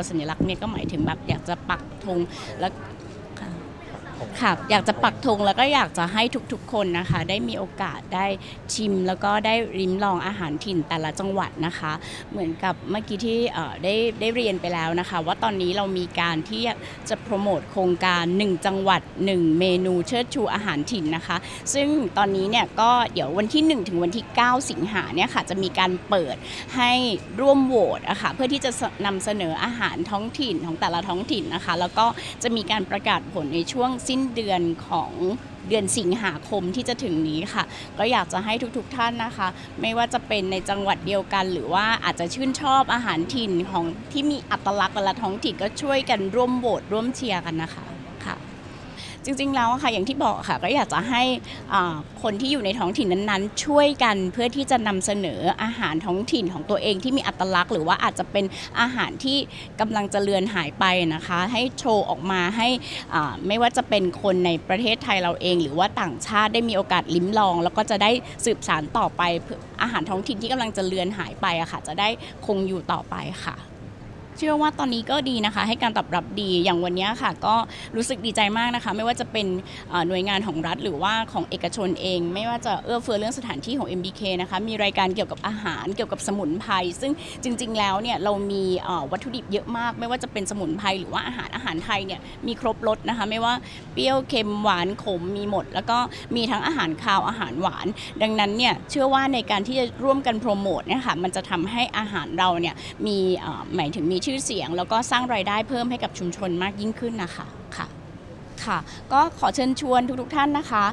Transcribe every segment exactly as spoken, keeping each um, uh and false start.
ตัวสัญลักษณ์เนี่ยก็หมายถึงแบบอยากจะปักธงแล้วค่ะอยากจะปักธงแล้วก็อยากจะให้ทุกๆคนนะคะได้มีโอกาสได้ชิมแล้วก็ได้ริมลองอาหารถิ่นแต่ละจังหวัดนะคะเหมือนกับเมื่อกี้ที่ได้ได้เรียนไปแล้วนะคะว่าตอนนี้เรามีการที่จะโปรโมทโครงการหนึ่งจังหวัดหนึ่งเมนูเชิดชูอาหารถิ่นนะคะซึ่งตอนนี้เนี่ยก็เดี๋ยววันที่หนึ่งถึงวันที่เก้าสิงหาเนี่ยค่ะจะมีการเปิดให้ร่วมโหวตอะค่ะเพื่อที่จะนำเสนออาหารท้องถิ่นของแต่ละท้องถิ่นนะคะแล้วก็จะมีการประกาศผลในช่วงสิ้นเดือนของเดือนสิงหาคมที่จะถึงนี้ค่ะก็อยากจะให้ทุกๆท่านนะคะไม่ว่าจะเป็นในจังหวัดเดียวกันหรือว่าอาจจะชื่นชอบอาหารถิ่นของที่มีอัตลักษณ์และท้องถิ่นก็ช่วยกันร่วมโหวตร่วมเชียร์กันนะคะค่ะจริงๆแล้วค่ะอย่างที่บอกค่ะก็อยากจะให้คนที่อยู่ในท้องถิ่นนั้นๆช่วยกันเพื่อที่จะนำเสนออาหารท้องถิ่นของตัวเองที่มีอัตลักษณ์หรือว่าอาจจะเป็นอาหารที่กำลังจะเลือนหายไปนะคะให้โชว์ออกมาให้ไม่ว่าจะเป็นคนในประเทศไทยเราเองหรือว่าต่างชาติได้มีโอกาสลิ้มลองแล้วก็จะได้สืบสานต่อไปอาหารท้องถิ่นที่กำลังจะเลือนหายไปอะค่ะจะได้คงอยู่ต่อไปค่ะเชื่อว่าตอนนี้ก็ดีนะคะให้การตอบรับดีอย่างวันนี้ค่ะก็รู้สึกดีใจมากนะคะไม่ว่าจะเป็นหน่วยงานของรัฐหรือว่าของเอกชนเองไม่ว่าจะเอื้อเฟื้อเรื่องสถานที่ของ เอ็ม บี เค นะคะมีรายการเกี่ยวกับอาหารเกี่ยวกับสมุนไพรซึ่งจริงๆแล้วเนี่ยเรามีวัตถุดิบเยอะมากไม่ว่าจะเป็นสมุนไพรหรือว่าอาหารอาหารไทยเนี่ยมีครบรสนะคะไม่ว่าเปรี้ยวเค็มหวานขมมีหมดแล้วก็มีทั้งอาหารคาวอาหารหวานดังนั้นเนี่ยเชื่อว่าในการที่จะร่วมกันโปรโมทเนี่ยค่ะมันจะทำให้อาหารเราเนี่ยมีหมายถึงมีชื่อเสียงแล้วก็สร้างรายได้เพิ่มให้กับชุมชนมากยิ่งขึ้นนะคะค่ะค่ะก็ขอเชิญชวนทุกๆท่านนะคะ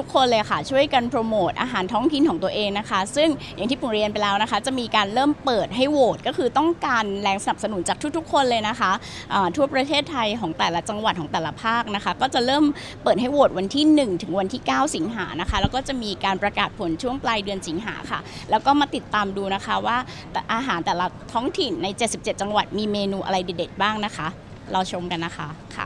ทุกคนเลยค่ะช่วยกันโปรโมทอาหารท้องถิ่นของตัวเองนะคะซึ่งอย่างที่ปุ๋ยเรียนไปแล้วนะคะจะมีการเริ่มเปิดให้โหวตก็คือต้องการแรงสนับสนุนจากทุกๆคนเลยนะคะทั่วประเทศไทยของแต่ละจังหวัดของแต่ละภาคนะคะก็จะเริ่มเปิดให้โหวตวันที่หนึ่งถึงวันที่เก้าสิงหานะคะแล้วก็จะมีการประกาศผลช่วงปลายเดือนสิงหาค่ะแล้วก็มาติดตามดูนะคะว่าอาหารแต่ละท้องถิ่นในเจ็ดสิบเจ็ดจังหวัดมีเมนูอะไรเด็ดๆบ้างนะคะเราชมกันนะคะค่ะ